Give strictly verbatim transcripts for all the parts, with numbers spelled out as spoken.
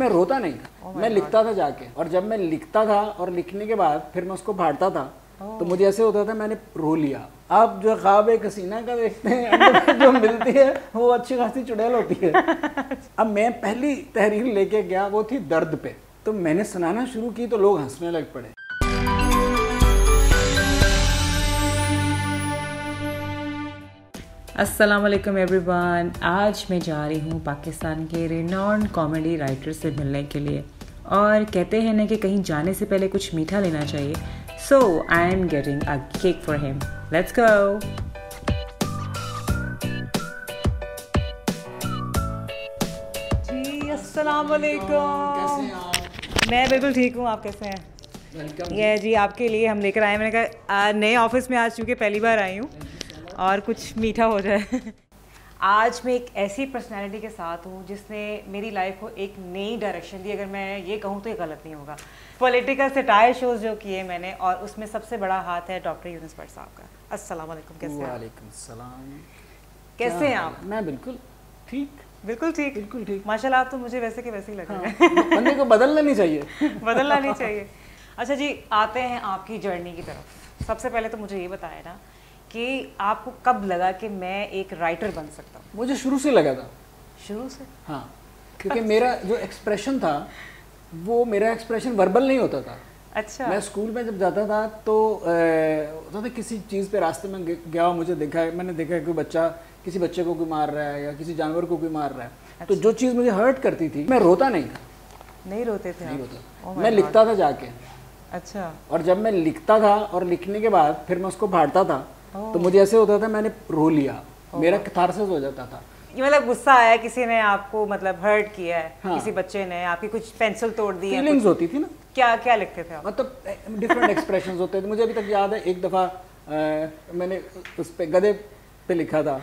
मैं रोता नहीं था, oh मैं लिखता था जाके, और जब मैं लिखता था और लिखने के बाद फिर मैं उसको फाड़ता था oh. तो मुझे ऐसे होता था मैंने रो लिया। आप जो ख्वाब एक हसीना का देखते हैं जो मिलती है वो अच्छी खासी चुड़ैल होती है। अब मैं पहली तहरीर लेके गया, वो थी दर्द पे, तो मैंने सुनाना शुरू की तो लोग हंसने लग पड़े। अस्सलाम वालेकुम एवरीवन। आज मैं जा रही हूँ पाकिस्तान के रिनॉन्ड कॉमेडी राइटर से मिलने के लिए, और कहते हैं ना कि कहीं जाने से पहले कुछ मीठा लेना चाहिए, so I am getting a cake for him. Let's go. जी अस्सलाम वालेकुम, मैं बिल्कुल ठीक हूँ, आप कैसे हैं? ये जी आपके लिए हम लेकर आए, मैंने कहा नए ऑफिस में आज चूँकि पहली बार आई हूँ और कुछ मीठा हो जाए। आज मैं एक ऐसी पर्सनालिटी के साथ हूँ जिसने मेरी लाइफ को एक नई डायरेक्शन दी। अगर मैं ये कहूँ तो ये गलत नहीं होगा। पॉलिटिकल सटायर शोज जो किए मैंने, और उसमें सबसे बड़ा हाथ है डॉक्टर यूनिस बट साहब का। अस्सलाम वालेकुम, कैसे वालेकुम सलाम, कैसे हैं आप? मैं बिल्कुल ठीक, बिल्कुल ठीक, बिल्कुल ठीक माशाल्लाह। आप तो मुझे वैसे के वैसे ही लग रहे हैं, बंदे को बदलना नहीं चाहिए, बदलना नहीं चाहिए। अच्छा जी, आते हैं आपकी जर्नी की तरफ। सबसे पहले तो मुझे ये बताया ना कि आपको कब लगा कि मैं एक राइटर बन सकता हूँ? मुझे शुरू से लगा था, शुरू से, हाँ, क्योंकि मेरा जो एक्सप्रेशन था वो मेरा एक्सप्रेशन वर्बल नहीं होता था। अच्छा। मैं स्कूल में जब जाता था तो होता था किसी चीज़ पे रास्ते में गया, मुझे देखा, मैंने देखा कोई बच्चा, किसी बच्चे को कोई मार रहा है या किसी जानवर को कोई मार रहा है। अच्छा। तो जो चीज़ मुझे हर्ट करती थी, मैं रोता नहीं था। नहीं रोते थे? नहीं रोता, मैं लिखता था जाके। अच्छा। और जब मैं लिखता था और लिखने के बाद फिर मैं उसको फाड़ता था Oh. तो मुझे ऐसे होता था मैंने रो लिया, oh. मेरा कैथारसिस हो जाता था। ये मतलब गुस्सा आया, किसी ने आपको मतलब हर्ट किया है, हाँ। किसी बच्चे ने आपकी कुछ पेंसिल तोड़ दी, फीलिंग्स होती थी ना। क्या क्या लिखते थे आप? मतलब डिफरेंट एक्सप्रेशंस होते थे। मुझे अभी तक याद है एक दफ़ा मैंने उस पे गधे पे लिखा था।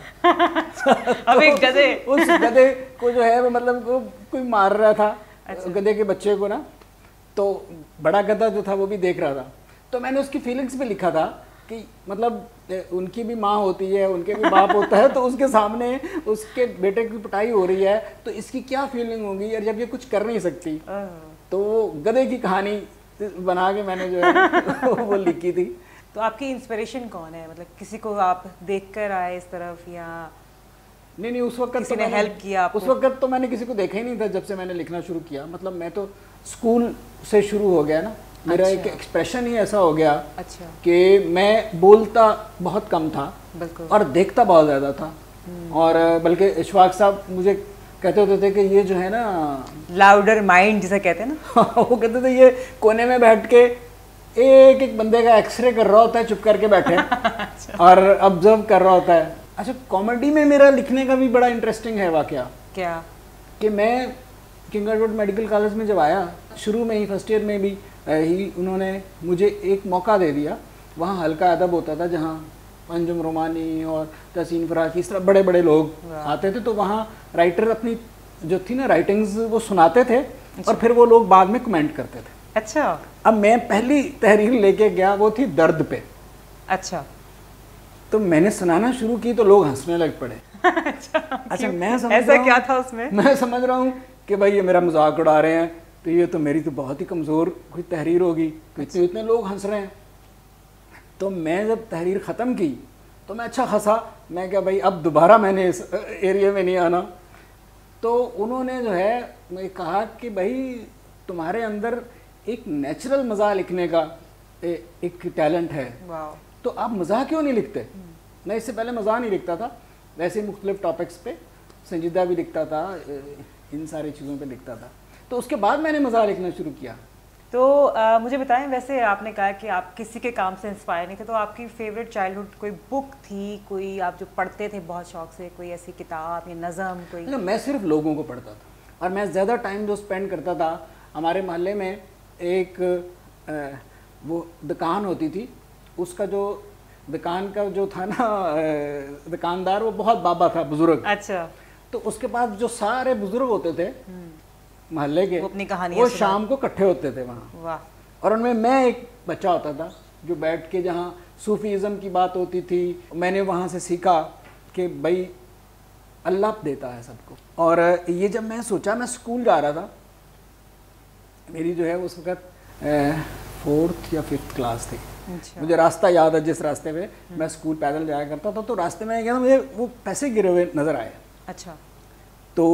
अभी गधे उस गधे को जो है मतलब कोई मार रहा था गधे के बच्चे को ना, तो बड़ा गधा जो था वो भी देख रहा था, तो मैंने उसकी फीलिंग्स पे लिखा था कि मतलब उनकी भी माँ होती है, उनके भी बाप होता है, तो उसके सामने उसके बेटे की पिटाई हो रही है तो इसकी क्या फीलिंग होगी यार, जब ये कुछ कर नहीं सकती। तो वो गधे की कहानी बना के मैंने जो है वो लिखी थी। तो आपकी इंस्पिरेशन कौन है? मतलब किसी को आप देखकर आए इस तरफ, या नहीं? नहीं, उस वक्त किसी ने हेल्प किया आपको? उस वक्त तो मैंने किसी को देखा ही नहीं था जब से मैंने लिखना शुरू किया। मतलब मैं तो स्कूल से शुरू हो गया ना, मेरा अच्छा। एक एक्सप्रेशन ही ऐसा हो गया अच्छा। कि मैं बोलता बहुत कम था और देखता बहुत ज़्यादा था, और बल्कि इशफाक साहब मुझे कहते होते थे कि ये जो है ना लाउडर माइंड जिसे कहते हैं ना वो कहते थे ये कोने में बैठ के एक एक बंदे का एक्सरे कर रहा होता है, चुप करके बैठे अच्छा। और ऑब्जर्व कर रहा होता है। अच्छा, कॉमेडी में मेरा लिखने का भी बड़ा इंटरेस्टिंग है वाकया। क्या? कि मैं किंग एडवर्ड मेडिकल कॉलेज में जब आया, शुरू में ही फर्स्ट ईयर में भी ही उन्होंने मुझे एक मौका दे दिया। वहाँ हल्का अदब होता था जहाँ अंजुम रोमानी और तसीन फराज इस तरह बड़े बड़े लोग आते थे, तो वहाँ राइटर अपनी जो थी ना राइटिंग्स वो सुनाते थे और फिर वो लोग बाद में कमेंट करते थे। अच्छा। अब मैं पहली तहरीर लेके गया, वो थी दर्द पे। अच्छा। तो मैंने सुनाना शुरू की तो लोग हंसने लग पड़े। अच्छा, अच्छा। मैं समझ ऐसा क्या था उसमें? मैं समझ रहा हूँ कि भाई ये मेरा मजाक उड़ा रहे हैं, तो ये तो मेरी तो बहुत ही कमज़ोर कोई तहरीर होगी, इतने इतने लोग हंस रहे हैं। तो मैं जब तहरीर ख़त्म की तो मैं अच्छा हंसा, मैं क्या भाई अब दोबारा मैंने इस एरिया में नहीं आना। तो उन्होंने जो है मैं कहा कि भाई तुम्हारे अंदर एक नेचुरल मज़ा लिखने का ए, एक टैलेंट है, तो आप मज़ा क्यों नहीं लिखते? मैं इससे पहले मज़ा नहीं लिखता था, वैसे ही मुख्तलिफ टॉपिक्स पे संजीदा भी लिखता था, इन सारी चीज़ों पर लिखता था, तो उसके बाद मैंने मज़ा लिखना शुरू किया। तो आ, मुझे बताएं, वैसे आपने कहा कि आप किसी के काम से इंस्पायर नहीं थे, तो आपकी फेवरेट चाइल्डहुड कोई बुक थी, कोई आप जो पढ़ते थे बहुत शौक से, कोई ऐसी किताब या नज़म कोई? नहीं, मैं सिर्फ लोगों को पढ़ता था, और मैं ज़्यादा टाइम जो स्पेंड करता था, हमारे मोहल्ले में एक आ, वो दुकान होती थी, उसका जो दुकान का जो था ना दुकानदार वो बहुत बाबा था, बुजुर्ग। अच्छा। तो उसके बाद जो सारे बुजुर्ग होते थे महल्ले के, वो अपनी कहानियाँ, वो शाम को इकट्ठे होते थे वहाँ। वाह। और उनमें मैं एक बच्चा होता था जो बैठ के, जहाँ सूफीज़म की बात होती थी, मैंने वहाँ से सीखा कि भाई अल्लाह देता है सबको। और ये जब मैं सोचा, मैं स्कूल जा रहा था मेरी जो है उस वक्त फोर्थ या फिफ्थ क्लास थी। मुझे रास्ता याद है, जिस रास्ते पे मैं स्कूल पैदल जाया करता था, तो रास्ते में गया मुझे वो पैसे गिरे हुए नजर आए। अच्छा, तो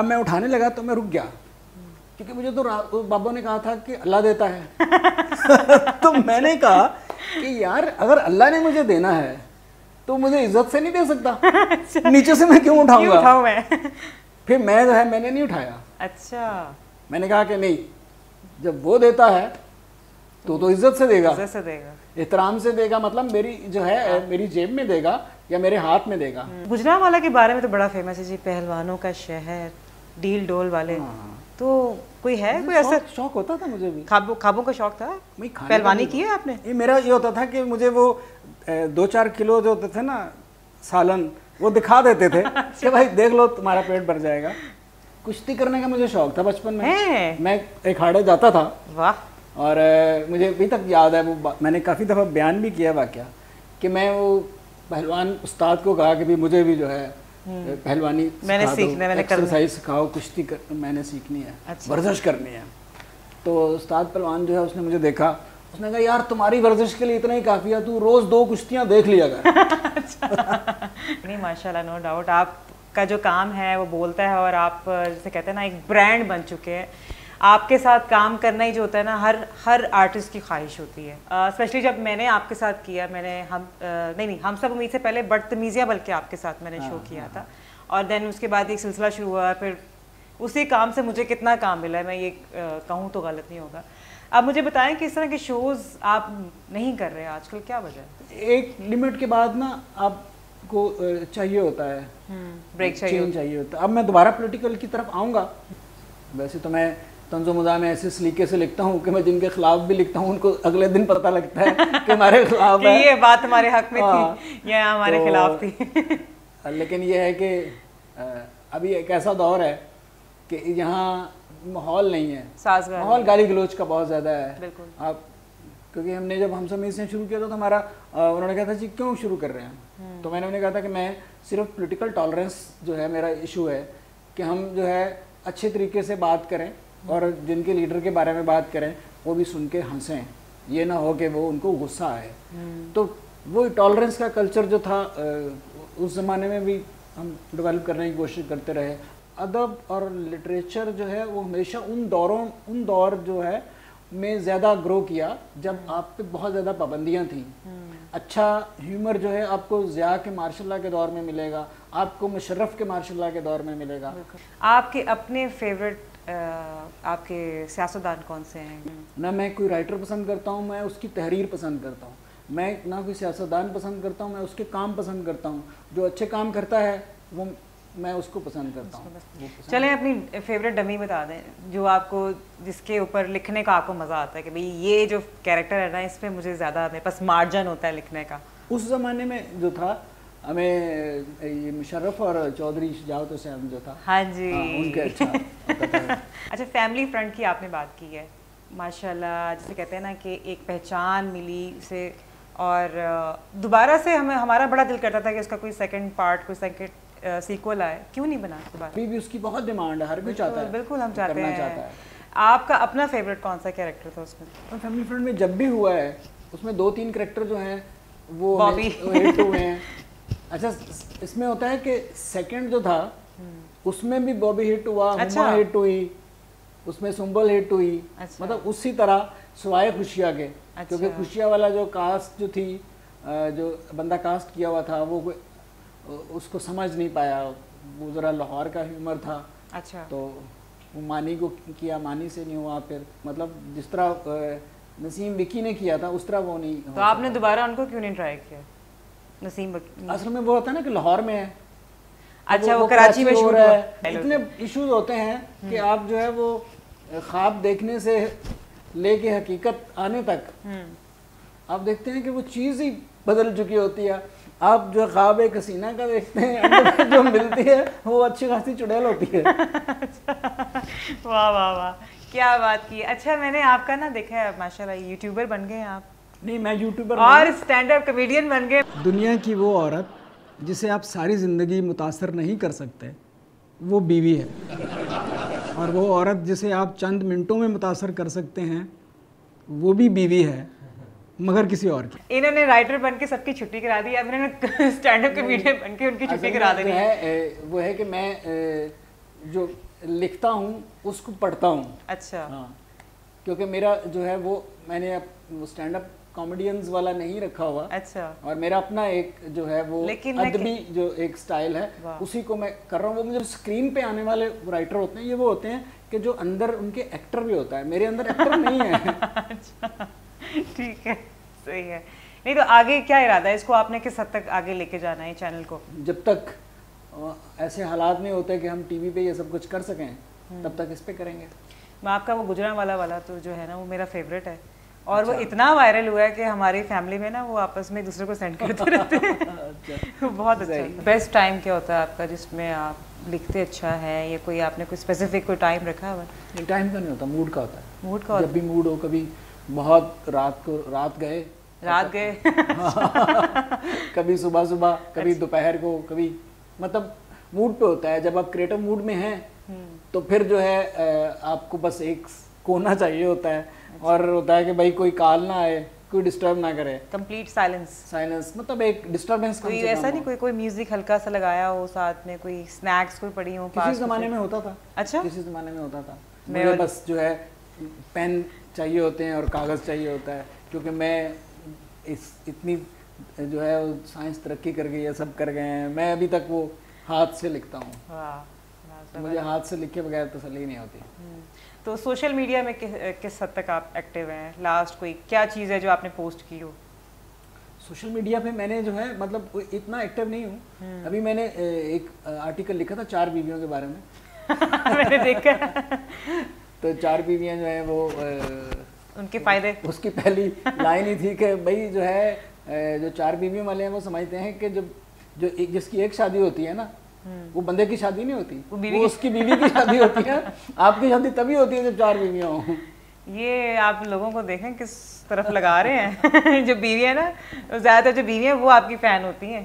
अब मैं उठाने लगा तो मैं रुक गया, क्योंकि मुझे तो बाबा ने कहा था कि अल्लाह देता है। तो मैंने कहा कि यार अगर अल्लाह ने मुझे देना है तो मुझे इज्जत से नहीं दे सकता, नीचे से मैं क्यों उठाऊंगा। फिर मैं जो है मैंने नहीं उठाया। अच्छा, मैंने कहा कि नहीं, जब वो देता है तो तो इज्जत से देगा, इज्जत से देगा, एहतराम से देगा, मतलब मेरी जो है मेरी जेब में देगा या मेरे हाथ में देगा। गुजरांवाला के बारे में तो बड़ा फेमस है जी, पहलवानों का शहर, डील डोल वाले। हाँ। तो कोई है कोई ऐसा शौक होता था मुझे भी, खाबों खाबों का शौक था। पहलवानी की है आपने? ये मेरा ये होता था कि मुझे वो दो चार किलो जो होते थे ना सालन, वो दिखा देते थे कि भाई देख लो तुम्हारा पेट भर जाएगा। कुश्ती करने का मुझे शौक था बचपन में, मैं एक हाड़े जाता था। वाह। और मुझे अभी तक याद है, वो मैंने काफ़ी दफ़ा बयान भी किया वाकया कि मैं वो पहलवान उस्ताद को कहा कि भी मुझे भी जो है पहलवानी मैंने सीखना, मैंने एक्सरसाइज सिखाओ, कुश्ती कर, मैंने सीखनी है। अच्छा। वर्जिश करनी है। तो उस्ताद पहलवान जो है उसने मुझे देखा, उसने कहा यार तुम्हारी वर्जिश के लिए इतना ही काफ़ी है, तू रोज़ दो कुश्तियाँ देख लिया कर। नहीं माशाल्लाह, नो डाउट आपका जो काम है वो बोलता है, और आप जैसे कहते हैं ना एक ब्रांड बन चुके हैं। आपके साथ काम करना ही जो होता है ना, हर हर आर्टिस्ट की ख्वाहिश होती है। स्पेशली uh, जब मैंने आपके साथ किया, मैंने हम uh, नहीं नहीं हम सब उम्मीद से पहले बदतमीज़ियाँ बल्कि आपके साथ मैंने शो किया था, और देन उसके बाद एक सिलसिला शुरू हुआ। फिर उसी काम से मुझे कितना काम मिला है, मैं ये uh, कहूँ तो गलत नहीं होगा। आप मुझे बताएं कि इस तरह के शोज़ आप नहीं कर रहे आजकल, क्या वजह है? एक लिमिट के बाद ना आपको चाहिए होता है ब्रेक, चाहिए होता है। अब मैं दोबारा पॉलिटिकल की तरफ आऊँगा। वैसे तो मैं तंज़ुमुदा में ऐसे सलीके से लिखता हूँ कि मैं जिनके खिलाफ भी लिखता हूँ उनको अगले दिन पता लगता है कि हमारे खिलाफ है, ये बात हमारे हक में थी या हमारे तो, खिलाफ थी। लेकिन ये है कि अभी एक ऐसा दौर है कि यहाँ माहौल नहीं है, माहौल गाली गलोच का बहुत ज़्यादा है। आप क्योंकि हमने जब हम सब इसने शुरू किया था तो हमारा उन्होंने कहा था जी क्यों शुरू कर रहे हैं, तो मैंने उन्हें कहा था कि मैं सिर्फ पोलिटिकल टॉलरेंस जो है मेरा इशू है कि हम जो है अच्छे तरीके से बात करें और जिनके लीडर के बारे में बात करें वो भी सुन के हंसें, ये ना हो कि वो उनको गुस्सा आए। तो वो टॉलरेंस का कल्चर जो था उस ज़माने में भी हम डेवलप करने की कोशिश करते रहे। अदब और लिटरेचर जो है वो हमेशा उन दौरों उन दौर जो है में ज़्यादा ग्रो किया जब आप पे बहुत ज़्यादा पाबंदियाँ थीं। अच्छा ह्यूमर जो है आपको ज़िया के मार्शल के दौर में मिलेगा, आपको मुशर्रफ के मार्शल के दौर में मिलेगा। आपके अपने फेवरेट Uh, आपके सियासतदान कौन से हैं? ना मैं कोई राइटर पसंद करता हूँ, मैं उसकी तहरीर पसंद करता हूँ। मैं ना कोई सियासतदान पसंद करता हूँ, मैं उसके काम पसंद करता हूँ। जो अच्छे काम करता है वो मैं उसको पसंद करता हूँ। चलें अपनी फेवरेट डमी बता दें, जो आपको जिसके ऊपर लिखने का आपको मज़ा आता है कि भाई ये जो कैरेक्टर है ना इस पर मुझे ज़्यादा मेरे पास मार्जन होता है लिखने का। उस ज़माने में जो था हमें ये मुशर्रफ और चौधरी शुजात हुसैन जो था, हाँ जी, आ, उनके अच्छा था। अच्छा, फैमिली फ्रंट की आपने बात की है, माशाल्लाह जैसे कहते हैं ना कि एक पहचान मिली उसे, और दोबारा से हमें हमारा बड़ा दिल करता था कि उसका कोई सेकंड पार्ट, कोई सेकंड सीक्वल आए, क्यों नहीं बना उसके बाद? अभी भी उसकी बहुत डिमांड है, हर कोई चाहता है, बिल्कुल हम चाहते हैं। आपका अपना फेवरेट कौन सा कैरेक्टर था उसमें? फैमिली फ्रंट में जब भी हुआ है उसमें दो तीन कैरेक्टर जो हैं वो हिट हुए हैं। अच्छा, इसमें होता है कि सेकंड जो था उसमें भी बॉबी हिट हुआ, अच्छा। हुमा हिट हुई, उसमें सुंबल हिट हुई, अच्छा। मतलब उसी तरह सवाए खुशिया के, अच्छा। क्योंकि खुशिया वाला जो कास्ट जो थी, जो बंदा कास्ट किया हुआ था वो उसको समझ नहीं पाया, वो ज़रा लाहौर का ह्यूमर था, अच्छा। तो वो मानी को किया, मानी से नहीं हुआ, फिर मतलब जिस तरह नसीम विकी ने किया था उस तरह वो नहीं हुआ। तो आपने दोबारा उनको क्यों नहीं ट्राई किया? नसीम असल में वो होता है ना कि लाहौर में है, अच्छा, वो, वो कराची में शूट है। इतने इश्यूज होते हैं कि आप जो है वो ख्वाब देखने से लेके हकीकत आने तक आप देखते हैं कि वो चीज़ ही बदल चुकी होती है। आप जो ख्वाब एक हसीना का देखते हैं जो मिलती है वो अच्छी खासी चुड़ैल होती है। वाह वाह वाह, क्या बात की। अच्छा, मैंने आपका ना देखा है माशाल्लाह यूट्यूबर बन गए आप। नहीं, मैं यूट्यूबर और स्टैंड अप कॉमेडियन बन गए। दुनिया की वो औरत जिसे आप सारी ज़िंदगी मुतासर नहीं कर सकते वो बीवी है, और वो औरत जिसे आप चंद मिनटों में मुतासर कर सकते हैं वो भी बीवी है मगर किसी और की। इन्होंने राइटर बन के सबकी छुट्टी करा दी, अब इन्होंने स्टैंड अप कॉमेडियन बन के उनकी छुट्टी करा देनी है। वो है कि मैं जो लिखता हूँ उसको पढ़ता हूँ। अच्छा। हाँ, क्योंकि मेरा जो है वो मैंने अब स्टैंड अप कॉमेडियंस वाला नहीं रखा हुआ। अच्छा। और मेरा अपना एक जो है वो अदबी जो एक स्टाइल है उसी को मैं कर रहा हूँ। वो मुझे स्क्रीन पे आने वाले राइटर होते हैं, ये वो होते हैं कि जो अंदर उनके एक्टर भी होता है, मेरे अंदर एक्टर नहीं है। अच्छा, ठीक है, सही है। नहीं तो आगे क्या इरादा है, इसको आपने किस हद तक आगे लेके जाना है चैनल को? जब तक ऐसे हालात नहीं होते कि हम टीवी पे ये सब कुछ कर सकें तब तक इस पे करेंगे। मैं आपका वो गुजरांवाला वाला तो जो है ना वो मेरा फेवरेट है और अच्छा। वो इतना वायरल हुआ है कि हमारी फैमिली में ना वो आपस में दूसरे को सेंड करते रहते हैं। अच्छा। बहुत अच्छा। बेस्ट टाइम क्या होता है आपका जिसमें आप लिखते अच्छा है, या कोई आपने कोई स्पेसिफिक कोई टाइम रखा है? टाइम का नहीं होता, मूड का होता है। मूड का होता है, जब भी मूड हो। कभी बहुत रात को रात गए रात गए कभी सुबह सुबह, कभी दोपहर को, कभी मतलब मूड पे होता है। जब आप क्रिएटिव मूड में हैं तो फिर जो है आपको बस एक कोना चाहिए होता है। अच्छा। और होता है कि भाई कोई कॉल ना आए, कोई डिस्टर्ब ना करे, कंप्लीट साइलेंस। साइलेंस मतलब एक डिस्टर्बेंस। कोई ऐसा नहीं, कोई कोई म्यूजिक हल्का सा लगाया हो साथ में, कोई स्नैक्स कोई पड़ी हो? किसी जमाने में होता था। अच्छा, किसी जमाने में होता था। मुझे बस जो है पेन चाहिए होते हैं और कागज़ चाहिए होता है, क्योंकि मैं इस इतनी जो है साइंस तरक्की कर गई है, सब कर गए हैं, मैं अभी तक वो हाथ से लिखता हूँ। तो मुझे हाथ से लिखे बगैर तसल्ली नहीं होती। तो सोशल मीडिया में कि, किस हद तक आप एक्टिव हैं? लास्ट कोई क्या चीज़ है जो आपने पोस्ट की हो सोशल मीडिया पे? मैंने जो है मतलब इतना एक्टिव नहीं हूँ। अभी मैंने एक आर्टिकल लिखा था चार बीवियों के बारे में। मैंने देखा। तो चार बीवियाँ जो हैं वो उनके फ़ायदे। उसकी पहली लाइन ही थी कि भाई जो है जो चार बीवियों वाले हैं वो समझते हैं कि जब जो एक जिसकी एक शादी होती है ना वो बंदे की शादी नहीं होती, वो, वो उसकी बीवी की शादी होती है। आपकी शादी तभी होती है जब चार बीवियाँ हों। ये आप लोगों को देखें किस तरफ लगा रहे हैं। जो बीवियाँ ना ज़्यादातर जो बीवियाँ वो आपकी फ़ैन होती हैं,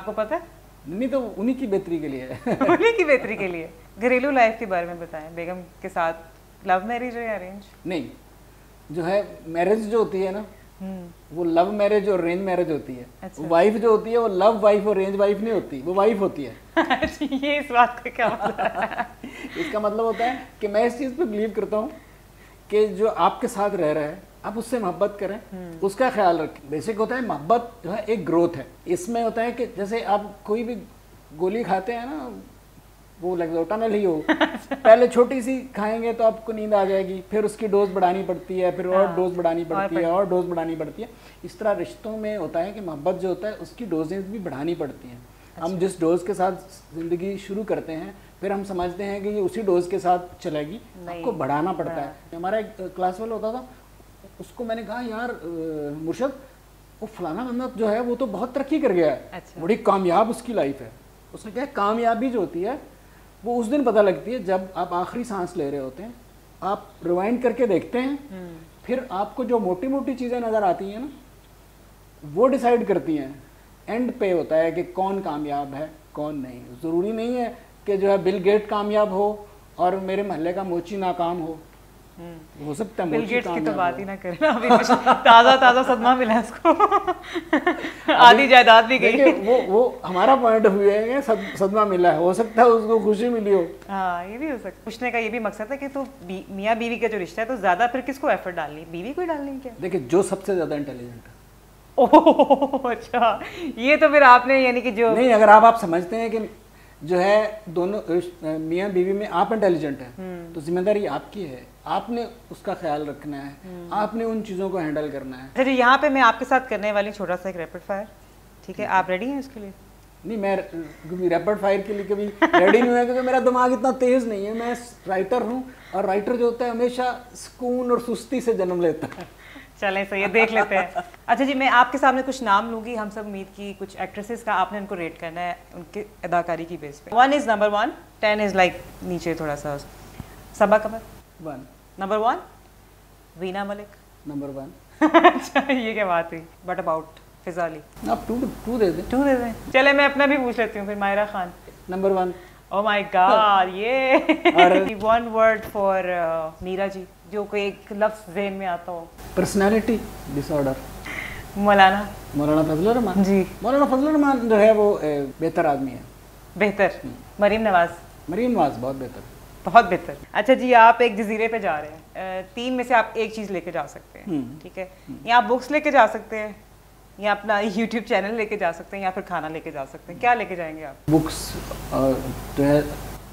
आपको पता है? नहीं तो उन्हीं की बेहतरी के लिए है। उन्हीं की बेहतरी के लिए। घरेलू लाइफ के बारे में बताएं, बेगम के साथ लव मैरिज है अरेंज? नहीं, जो है मैरिज जो होती है ना वो लव मैरिज और अरेंज मैरिज होती है। अच्छा। वाइफ जो होती है वो लव वाइफ और अरेंज वाइफ नहीं होती, वो वाइफ होती है। ये इस बात का क्या मतलब है? इसका मतलब होता है कि मैं इस चीज़ पे बिलीव करता हूँ कि जो आपके साथ रह रहा है आप उससे मोहब्बत करें, उसका ख्याल रखें। बेसिक होता है मोहब्बत जो है एक ग्रोथ है। इसमें होता है कि जैसे आप कोई भी गोली खाते हैं ना वो लैक्सोटामिल ही हो, पहले छोटी सी खाएंगे तो आपको नींद आ जाएगी, फिर उसकी डोज बढ़ानी पड़ती है, फिर और डोज बढ़ानी पड़ती है और डोज बढ़ानी पड़ती है। इस तरह रिश्तों में होता है कि मोहब्बत जो होता है उसकी डोजेज भी बढ़ानी पड़ती हैं। अच्छा। हम जिस डोज के साथ ज़िंदगी शुरू करते हैं फिर हम समझते हैं कि ये उसी डोज के साथ चलेगी, आपको बढ़ाना पड़ता है। हमारा एक क्लास वाला होता था, उसको मैंने कहा यार मुर्शद वो फलाना बंदा जो है वो तो बहुत तरक्की कर गया है, बड़ी कामयाब उसकी लाइफ है। उसने कहा कामयाबी जो होती है वो उस दिन पता लगती है जब आप आखिरी सांस ले रहे होते हैं, आप रिवाइंड करके देखते हैं, फिर आपको जो मोटी मोटी चीज़ें नज़र आती हैं ना वो डिसाइड करती हैं। एंड पे होता है कि कौन कामयाब है कौन नहीं। ज़रूरी नहीं है कि जो है बिल गेट कामयाब हो और मेरे महल्ले का मोची नाकाम हो। हो सकता है बिल गेट्स की तो बात ही ना करें, अभी ताज़ा ताज़ा सदमा मिला इसको, आधी जायदाद भी गई। वो वो हमारा पॉइंट ऑफ व्यू है, सदमा मिला है, हो सकता है उसको खुशी मिली हो। हाँ, ये भी हो सकता है। पूछने का ये भी मकसद है कि तो बी, मियाँ बीवी का जो रिश्ता है तो ज़्यादा फिर किसको एफर्ट डालनी, बीवी को ही डालनी क्या? देखिए जो सबसे ज़्यादा इंटेलिजेंट है। ओह अच्छा, ये तो फिर आपने यानी कि जो नहीं, अगर आप आप समझते हैं कि जो है दोनों मियाँ बीवी में आप इंटेलिजेंट हैं तो जिम्मेदारी आपकी है, आपने उसका ख्याल रखना है, आपने उन चीज़ों को हैंडल करना है। अच्छा, यहाँ पे मैं आपके साथ करने वाली छोटा सा एक रैपिड फायर, ठीक है? आप रेडी हैं इसके लिए? नहीं, मैं रैपिड फायर के लिए कभी रेडी नहीं हुआ क्योंकि मेरा दिमाग इतना तेज़ नहीं है। मैं राइटर हूँ और राइटर जो होता है हमेशा सुकून और सुस्ती से जन्म लेता है। चलें, सही है, देख लेते हैं। अच्छा जी, मैं आपके सामने कुछ नाम लूँगी, हम सब उम्मीद की कुछ एक्ट्रेसेस का, आपने उनको रेट करना है उनके अदाकारी की बेस पे। One is number one, ten is like नीचे थोड़ा सा। Saba Qamar one. Number one Veena Malik number one. अच्छा, ये क्या बात हुई? बट अबाउट फिजाली आप टू टू दे दें। टू दे दें, चले मैं अपना भी पूछ लेती हूँ फिर। Myra Khan number one. Oh my God, ये one word for uh, Meera ji, जो कोई एक लफ्ज़ ज़हन में आता हो। Personality disorder. मौलाना मौलाना फजलुर रहमान जी। मौलाना फजलुर रहमान जो है वो बेहतर आदमी है। बेहतर। मरीम नवाज। मरीम नवाज बहुत बेहतर, बहुत बेहतर। अच्छा जी, आप एक जजीरे पे जा रहे हैं, तीन में से आप एक चीज़ लेके जा सकते हैं, ठीक है? या आप बुक्स लेके जा सकते हैं, या अपना यूट्यूब चैनल लेके जा सकते हैं, या फिर खाना लेके जा सकते हैं। क्या लेके जाएंगे आप? बुक्स जो है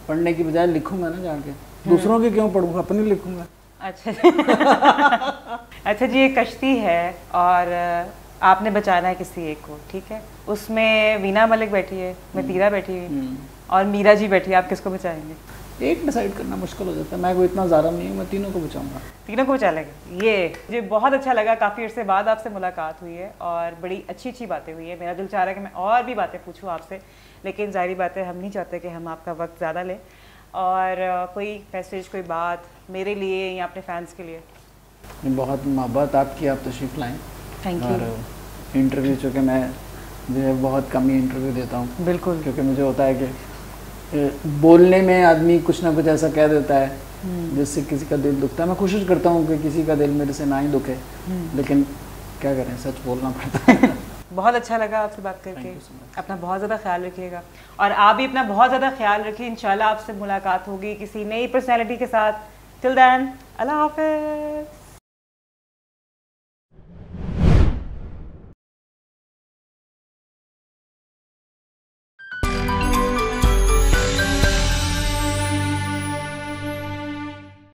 पढ़ने की बजाय लिखूंगा ना जाके, दूसरों के क्यों पढ़ूंगा, अपने लिखूंगा। अच्छा अच्छा जी, ये कश्ती है और आपने बचाना है किसी एक को, ठीक है? उसमें वीना मलिक बैठी है, मतीरा बैठी है और मीरा जी बैठी है, आप किसको बचाएंगे? एक डिसाइड करना मुश्किल हो जाता है, मैं कोई इतना ज़्यादा नहीं हूँ, मैं तीनों को बचाऊंगा। तीनों को बचा लेंगे। ये मुझे बहुत अच्छा लगा, काफ़ी अर्से बाद आपसे मुलाकात हुई है और बड़ी अच्छी अच्छी बातें हुई है। मेरा दिल चाह रहा है कि मैं और भी बातें पूछूँ आपसे, लेकिन जाहिर बात है हम नहीं चाहते कि हम आपका वक्त ज़्यादा लें। और कोई मैसेज, कोई बात मेरे लिए या अपने फैंस के लिए? बहुत मोहब्बत आपकी, आप तशरीफ़ लाएँ। Thank you. इंटरव्यू चूँकि मैं जो है बहुत कम ही इंटरव्यू देता हूँ। बिल्कुल। क्योंकि मुझे होता है कि बोलने में आदमी कुछ ना कुछ ऐसा कह देता है जिससे किसी का दिल दुखता है। मैं कोशिश करता हूँ कि किसी का दिल मेरे से ना ही दुखे, लेकिन क्या करें, सच बोलना पड़ता है। बहुत अच्छा लगा आपसे बात करके। अपना बहुत ज़्यादा ख्याल रखिएगा और आप भी अपना बहुत ज़्यादा ख्याल रखिए। इंशाल्लाह आपसे मुलाकात होगी किसी नई पर्सनैलिटी के साथ। टिल दैन, अल्लाह हाफ़िज़।